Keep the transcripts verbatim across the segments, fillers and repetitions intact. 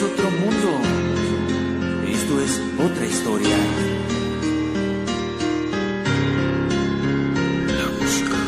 es otro mundo. Esto es otra historia. La música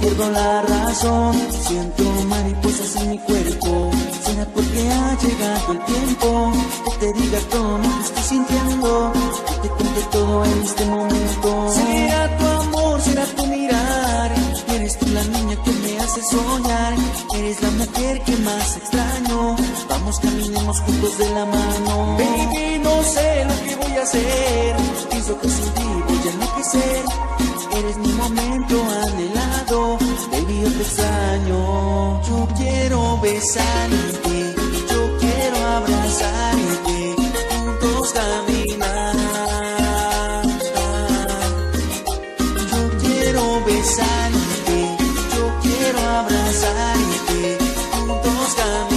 pierdo la razón, siento mariposas en mi cuerpo. Será porque ha llegado el tiempo que te diga todo lo que estoy sintiendo, que te cuente todo en este momento. Será tu amor, será tu mirar, eres tú la niña que me hace soñar, eres la mujer que más extraño. Vamos, caminemos juntos de la mano. Baby, no sé lo que voy a hacer, pienso que sin ti voy a enloquecer. Eres mi momento anhelado, baby, yo te extraño. Yo quiero besarte, yo quiero abrazarte, juntos caminar. Yo quiero besarte, yo quiero abrazarte, juntos caminar.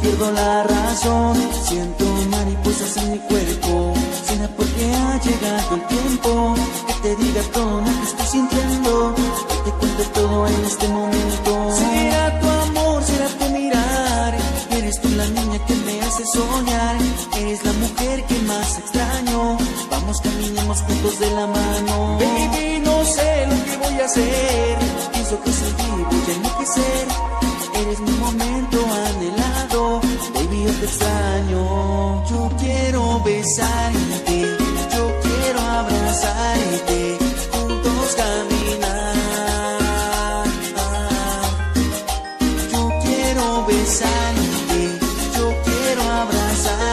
Pierdo la razón, siento mariposas en mi cuerpo. Será porque ha llegado el tiempo que te diga todo lo que estoy sintiendo, que te cuente todo en este momento. Será tu amor, será tu mirar, eres tú la niña que me hace soñar, eres la mujer que más extraño. Vamos, caminemos juntos de la mano. Baby, no sé lo que voy a hacer, pienso que sin ti voy a enloquecer. Eres mi momento anhelado, baby, yo te extraño. Yo quiero besarte, yo quiero abrazarte, juntos caminar. Yo quiero besarte, yo quiero abrazarte.